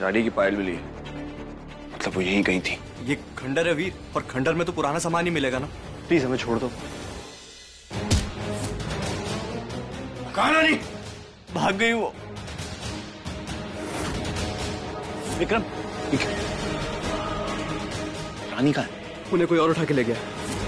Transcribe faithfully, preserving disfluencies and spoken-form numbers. गाड़ी की पायल मिली है, मतलब वो यहीं कहीं थी। ये खंडर है वीर, और खंडर में तो पुराना सामान ही मिलेगा ना। प्लीज हमें छोड़ दो। कहाँ रानी? भाग गई वो। विक्रम, रानी कहाँ है? उन्हें कोई और उठा के ले गया।